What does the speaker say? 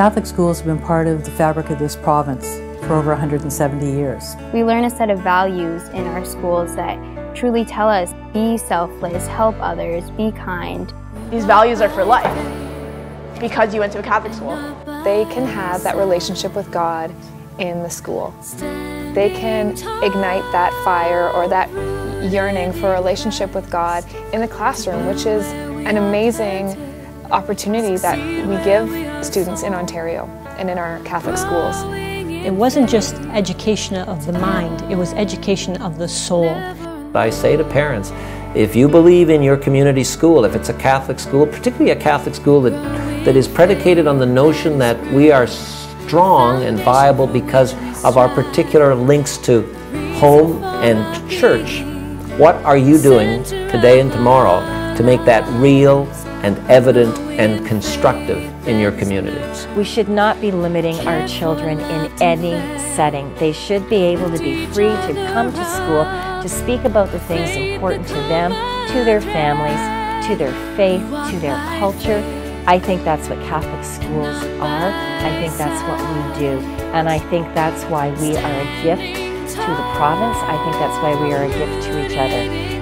Catholic schools have been part of the fabric of this province for over 170 years. We learn a set of values in our schools that truly tell us, be selfless, help others, be kind. These values are for life because you went to a Catholic school. They can have that relationship with God in the school. They can ignite that fire or that yearning for a relationship with God in the classroom, which is an amazing opportunity that we give students in Ontario and in our Catholic schools. It wasn't just education of the mind, it was education of the soul. I say to parents, if you believe in your community school, if it's a Catholic school, particularly a Catholic school that is predicated on the notion that we are strong and viable because of our particular links to home and church, what are you doing today and tomorrow to make that real and evident and constructive in your communities? We should not be limiting our children in any setting. They should be able to be free to come to school, to speak about the things important to them, to their families, to their faith, to their culture. I think that's what Catholic schools are. I think that's what we do. And I think that's why we are a gift to the province. I think that's why we are a gift to each other.